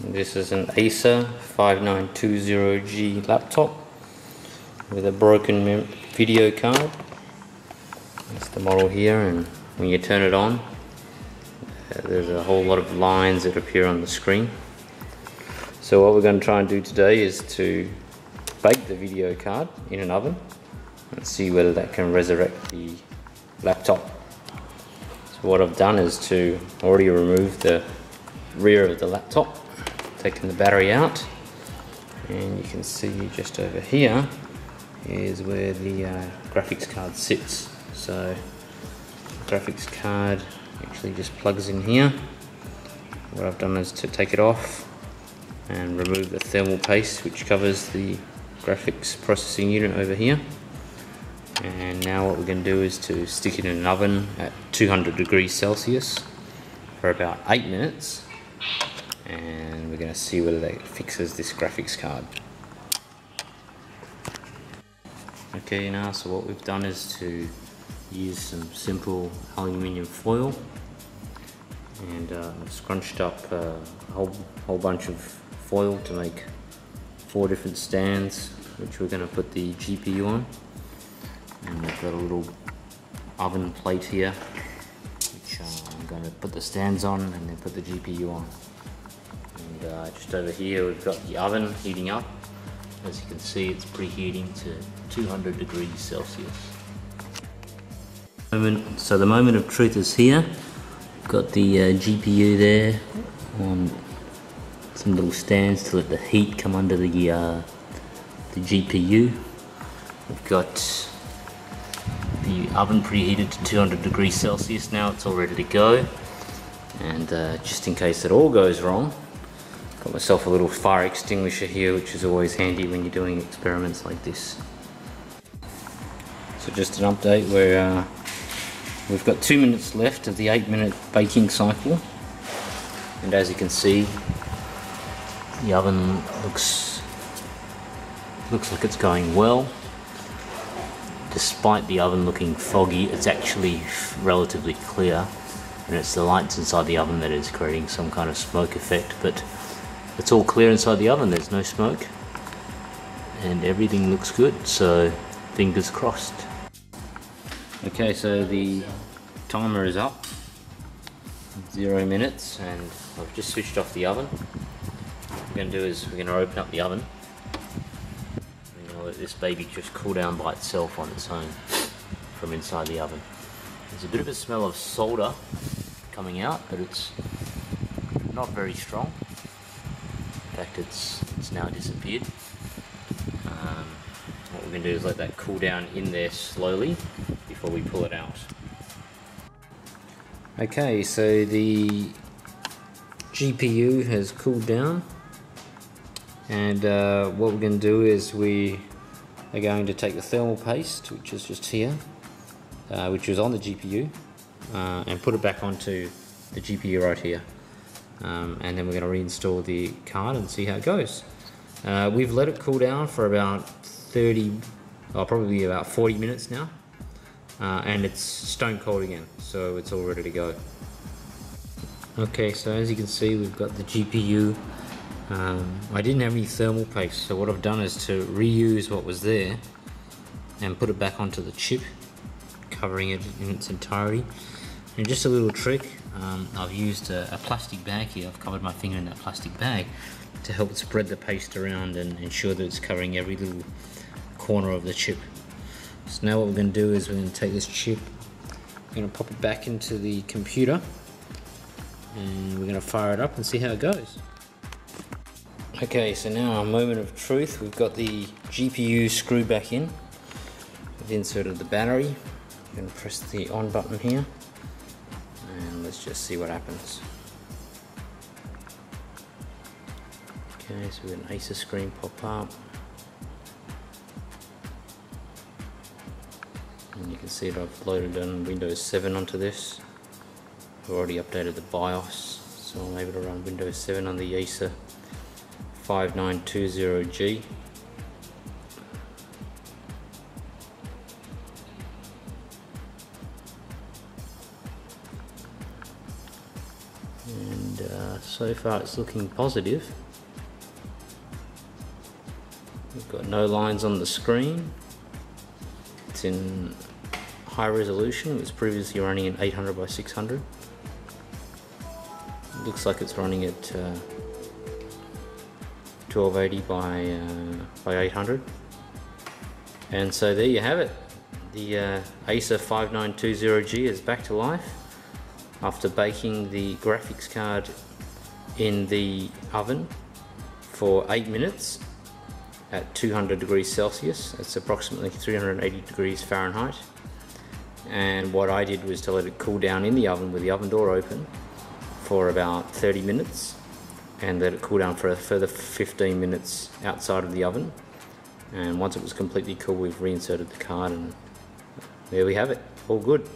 This is an Acer 5920G laptop with a broken video card. That's the model here, and when you turn it on, there's a whole lot of lines that appear on the screen. So what we're going to try and do today is to bake the video card in an oven and see whether that can resurrect the laptop. So what I've done is to already remove the rear of the laptop, taking the battery out, and you can see just over here is where the graphics card sits. So the graphics card actually just plugs in here. What I've done is to take it off and remove the thermal paste which covers the graphics processing unit over here, and now what we're going to do is to stick it in an oven at 200 degrees Celsius for about 8 minutes, and we're going to see whether that fixes this graphics card. Okay, now so what we've done is to use some simple aluminium foil, and I've scrunched up a whole bunch of foil to make 4 different stands which we're going to put the GPU on. And we've got a little oven plate here which I'm going to put the stands on and then put the GPU on. And just over here we've got the oven heating up. As you can see, it's preheating to 200 degrees Celsius. So the moment of truth is here. Got the GPU there on some little stands to let the heat come under the GPU. We've got the oven preheated to 200 degrees Celsius now, it's all ready to go. And just in case it all goes wrong, got myself a little fire extinguisher here, which is always handy when you're doing experiments like this. So just an update where we've got 2 minutes left of the 8-minute baking cycle, and as you can see the oven looks like it's going well. Despite the oven looking foggy, it's actually relatively clear, and it's the lights inside the oven that is creating some kind of smoke effect, but it's all clear inside the oven, there's no smoke and everything looks good, so fingers crossed. Okay, so the timer is up, 0 minutes, and I've just switched off the oven. What we're going to do is we're going to open up the oven and I'll let this baby just cool down by itself on its own from inside the oven. There's a bit of a smell of solder coming out, but it's not very strong. In fact, it's now disappeared. What we're going to do is let that cool down in there slowly before we pull it out. Okay, so the GPU has cooled down, and what we're going to do is we are going to take the thermal paste, which is just here, which was on the GPU, and put it back onto the GPU right here, and then we're going to reinstall the card and see how it goes. We've let it cool down for about 40 minutes now. And it's stone cold again, so it's all ready to go. Okay, so as you can see, we've got the GPU. I didn't have any thermal paste, so what I've done is to reuse what was there and put it back onto the chip, covering it in its entirety. And just a little trick, I've used a plastic bag here. I've covered my finger in that plastic bag to help spread the paste around and ensure that it's covering every little corner of the chip. So now what we're going to do is we're going to take this chip, we're going to pop it back into the computer, and we're going to fire it up and see how it goes. Okay, so now our moment of truth, we've got the GPU screwed back in. We've inserted the battery, we're going to press the on button here, and let's just see what happens. Okay, so we've got an Acer screen pop up. And you can see that I've loaded on Windows 7 onto this. I've already updated the BIOS, so I'm able to run Windows 7 on the Acer 5920G. and so far it's looking positive. We've got no lines on the screen. It's in high resolution. It was previously running in 800 by 600. It looks like it's running at 1280 by 800. And so there you have it. The Acer 5920G is back to life after baking the graphics card in the oven for 8 minutes at 200 degrees Celsius. That's approximately 380 degrees Fahrenheit. And what I did was to let it cool down in the oven with the oven door open for about 30 minutes and let it cool down for a further 15 minutes outside of the oven. And once it was completely cool, we've reinserted the card, and there we have it, all good.